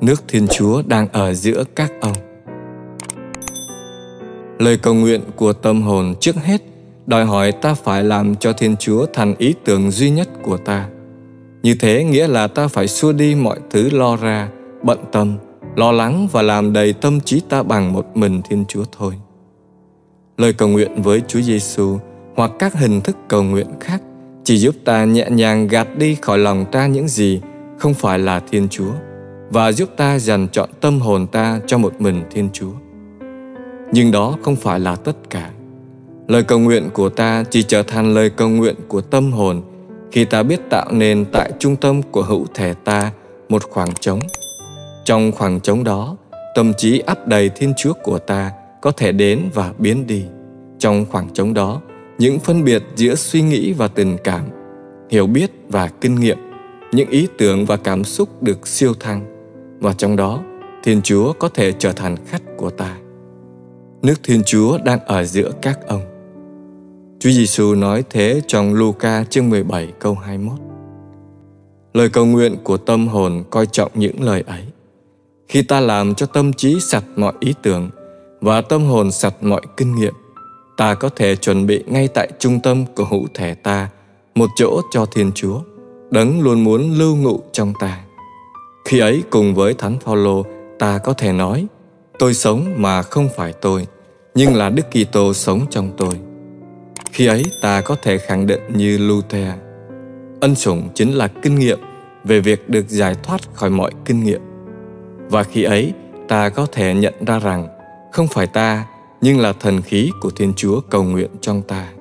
nước Thiên Chúa đang ở giữa các ông. Lời cầu nguyện của tâm hồn trước hết đòi hỏi ta phải làm cho Thiên Chúa thành ý tưởng duy nhất của ta. Như thế nghĩa là ta phải xua đi mọi thứ lo ra, bận tâm, lo lắng và làm đầy tâm trí ta bằng một mình Thiên Chúa thôi. Lời cầu nguyện với Chúa Giêsu hoặc các hình thức cầu nguyện khác chỉ giúp ta nhẹ nhàng gạt đi khỏi lòng ta những gì không phải là Thiên Chúa và giúp ta dành trọn tâm hồn ta cho một mình Thiên Chúa. Nhưng đó không phải là tất cả. Lời cầu nguyện của ta chỉ trở thành lời cầu nguyện của tâm hồn khi ta biết tạo nên tại trung tâm của hữu thể ta một khoảng trống. Trong khoảng trống đó, tâm trí ắp đầy Thiên Chúa của ta có thể đến và biến đi. Trong khoảng trống đó, những phân biệt giữa suy nghĩ và tình cảm, hiểu biết và kinh nghiệm, những ý tưởng và cảm xúc được siêu thăng, và trong đó Thiên Chúa có thể trở thành khách của ta. Nước Thiên Chúa đang ở giữa các ông. Chúa Giêsu nói thế trong Luca chương 17 câu 21. Lời cầu nguyện của tâm hồn coi trọng những lời ấy. Khi ta làm cho tâm trí sạch mọi ý tưởng và tâm hồn sạch mọi kinh nghiệm, ta có thể chuẩn bị ngay tại trung tâm của hữu thể ta một chỗ cho Thiên Chúa, Đấng luôn muốn lưu ngụ trong ta. Khi ấy cùng với Thánh Phaolô, ta có thể nói: tôi sống mà không phải tôi, nhưng là Đức Kitô sống trong tôi. Khi ấy ta có thể khẳng định như Luther: ân sủng chính là kinh nghiệm về việc được giải thoát khỏi mọi kinh nghiệm. Và khi ấy ta có thể nhận ra rằng không phải ta, nhưng là thần khí của Thiên Chúa cầu nguyện trong ta.